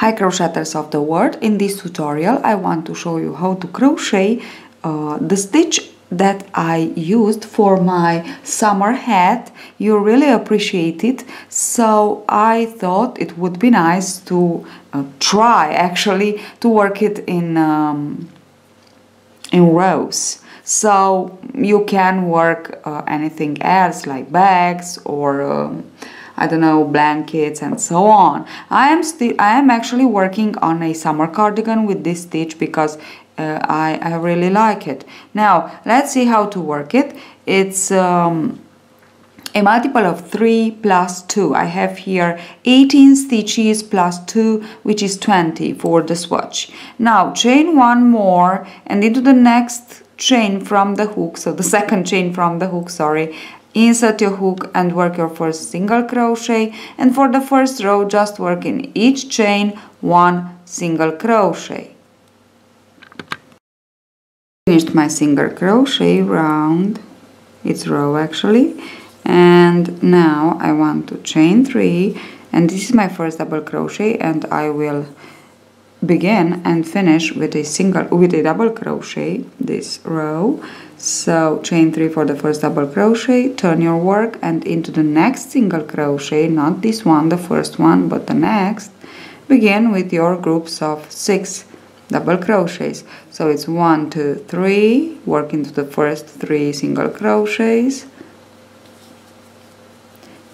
Hi crocheters of the world, in this tutorial I want to show you how to crochet the stitch that I used for my summer hat. You really appreciate it, so I thought it would be nice to try actually to work it in rows. So you can work anything else like bags or I don't know, blankets and so on. I am actually working on a summer cardigan with this stitch because I really like it. Now let's see how to work it. It's a multiple of 3 plus 2. I have here 18 stitches plus 2, which is 20 for the swatch. Now chain one more and into the next chain from the hook, so the second chain from the hook, sorry, insert your hook and work your first single crochet, and for the first row just work in each chain one single crochet. Finished my single crochet round, it's row actually, and now I want to chain 3, and this is my first double crochet, and I will begin and finish with a double crochet this row. So chain 3 for the first double crochet, turn your work and into the next single crochet, not this one, the first one, but the next. Begin with your groups of 6 double crochets. So it's 1, 2, 3, work into the first 3 single crochets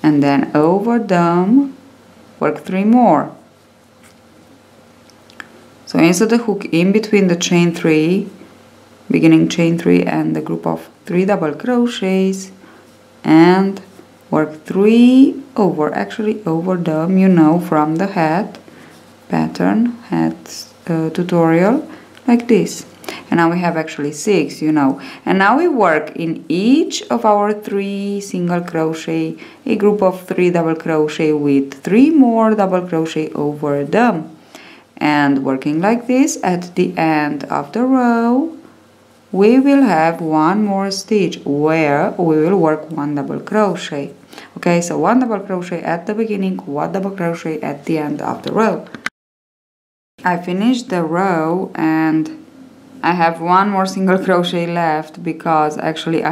and then over them work 3 more. So insert the hook in between the chain 3, beginning chain 3 and the group of 3 double crochets, and work 3 over them, you know, from the hat pattern, hat tutorial, like this. And now we have actually 6, you know. And now we work in each of our 3 single crochet a group of 3 double crochet with 3 more double crochet over them, and working like this at the end of the row we will have one more stitch where we will work one double crochet. Okay, so one double crochet at the beginning, one double crochet at the end of the row. I finished the row and I have one more single crochet left because actually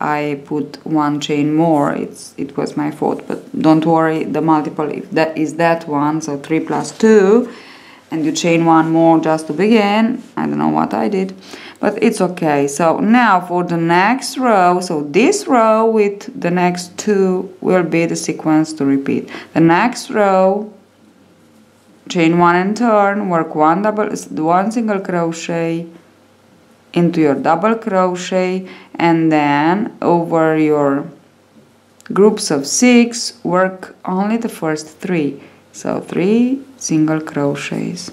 I put one chain more. It was my fault, but don't worry, the multiple if that is that one, so 3 plus 2. And you chain one more just to begin. I don't know what I did, but it's okay. So now for the next row, so this row with the next 2 will be the sequence to repeat. The next row, chain one and turn, work one single crochet into your double crochet, and then over your groups of 6 work only the first 3. So 3 single crochets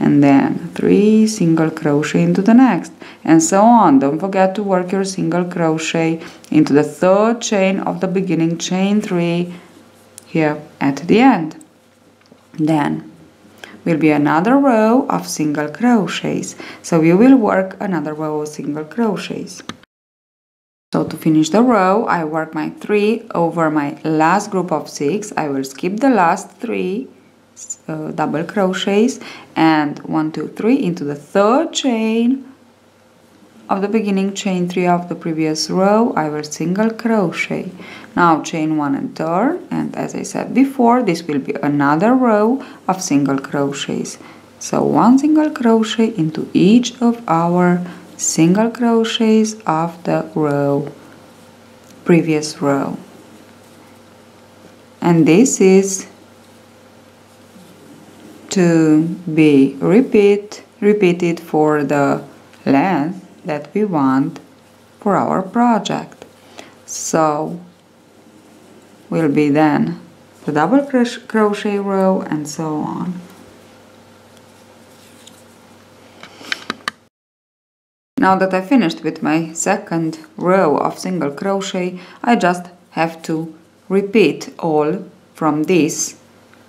and then 3 single crochet into the next, and so on. Don't forget to work your single crochet into the 3rd chain of the beginning chain 3 here at the end. Then will be another row of single crochets, so you will work another row of single crochets. So to finish the row, I work my 3 over my last group of 6. I will skip the last 3 double crochets and 1, 2, 3 into the 3rd chain of the beginning chain 3 of the previous row. I will single crochet. Now chain 1 and turn, and as I said before, this will be another row of single crochets. So one single crochet into each of our single crochets of the row, previous row, and this is to be repeated for the length that we want for our project. So will be then the double crochet row and so on. Now that I finished with my 2nd row of single crochet, I just have to repeat all from this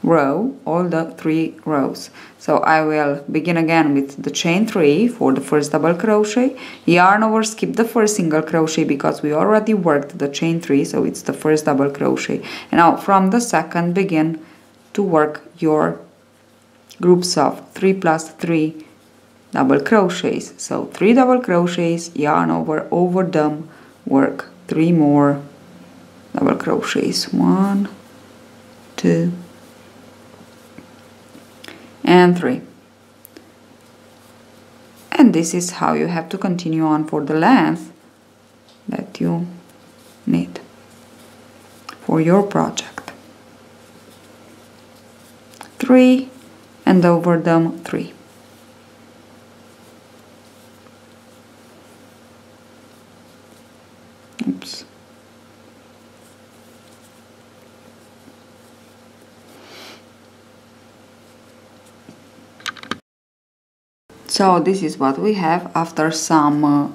row, all the 3 rows. So I will begin again with the chain 3 for the first double crochet, yarn over, skip the first single crochet because we already worked the chain 3, so it's the first double crochet. And now from the 2nd begin to work your groups of 3 plus 3 double crochets. So 3 double crochets, yarn over them, work 3 more double crochets, 1, 2, and 3. And this is how you have to continue on for the length that you need for your project. 3 and over them 3. Oops. So this is what we have after some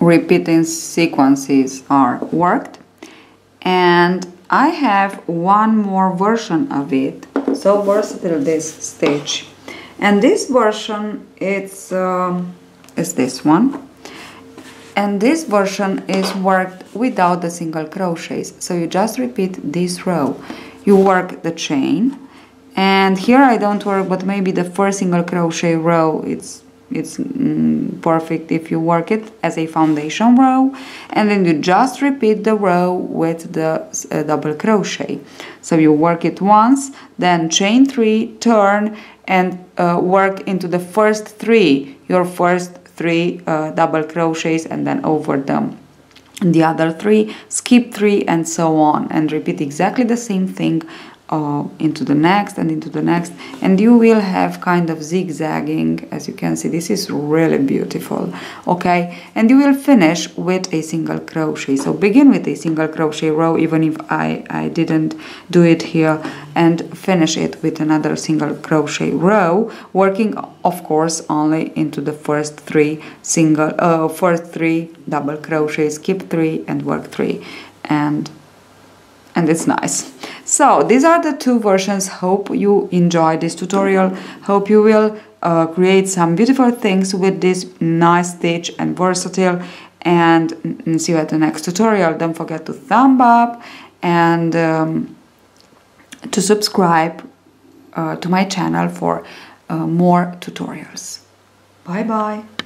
repeating sequences are worked, and I have one more version of it, so versatile this stitch, and this version is this one, and this version is worked without the single crochets, so you just repeat this row, you work the chain, and here I don't work, but maybe the first single crochet row it's perfect if you work it as a foundation row, and then you just repeat the row with the double crochet. So you work it once, then chain 3, turn, and work into the first 3, your first 3 double crochets, and then over them the other 3, skip 3, and so on, and repeat exactly the same thing into the next and into the next, and you will have kind of zigzagging. As you can see, this is really beautiful. Okay, and you will finish with a single crochet, so begin with a single crochet row, even if I didn't do it here, and finish it with another single crochet row, working of course only into the first 3 first 3 double crochets, skip 3 and work 3, and it's nice. So these are the two versions. Hope you enjoyed this tutorial. Hope you will create some beautiful things with this nice stitch and versatile, and see you at the next tutorial. Don't forget to thumb up and to subscribe to my channel for more tutorials. Bye bye.